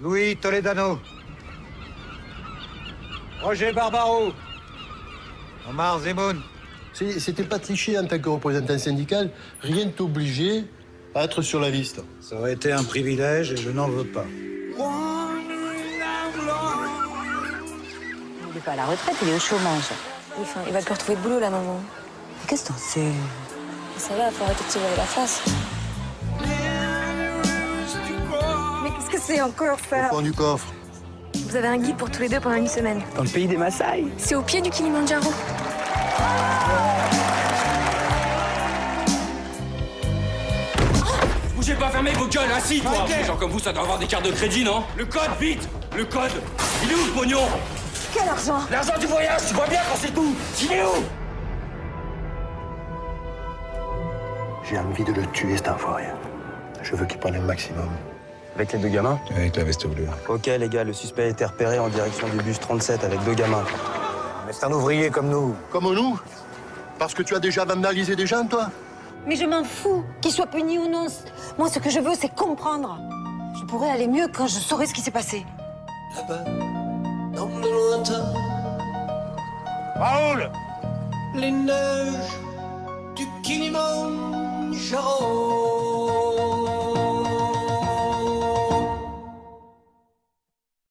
Louis Toledano. Roger Barbaro. Omar Zemoun. C'était pas triché en tant que représentant syndical. Rien t'obligeait à être sur la liste. Ça aurait été un privilège et je n'en veux pas. Il n'est pas à la retraite, il est au chômage. Enfin, il va plus retrouver de boulot, là, maman. Qu'est-ce que t'en sais? Ça va, il faut arrêter de se voir la face. Mais qu'est-ce que c'est encore, ça? Au fond du coffre. Vous avez un guide pour tous les deux pendant une semaine. Dans le pays des Maasai. C'est au pied du Kilimanjaro. Bougez pas, fermez vos gueules, assis, toi. Okay. Les gens comme vous, ça doit avoir des cartes de crédit, non? Le code, vite! Le code! Il est où, le pognon? Quel argent? L'argent du voyage, tu vois bien quand c'est tout! Il est où? J'ai envie de le tuer, cet enfoiré. Je veux qu'il prenne le maximum. Avec les deux gamins? Avec la veste bleue. Ok, les gars, le suspect a été repéré en direction du bus 37 avec deux gamins. Mais c'est un ouvrier comme nous. Comme nous? Parce que tu as déjà vandalisé des gens, toi? Mais je m'en fous, qu'il soit puni ou non. Moi, ce que je veux, c'est comprendre. Je pourrais aller mieux quand je saurais ce qui s'est passé. Là-bas. Raoul! Les neiges.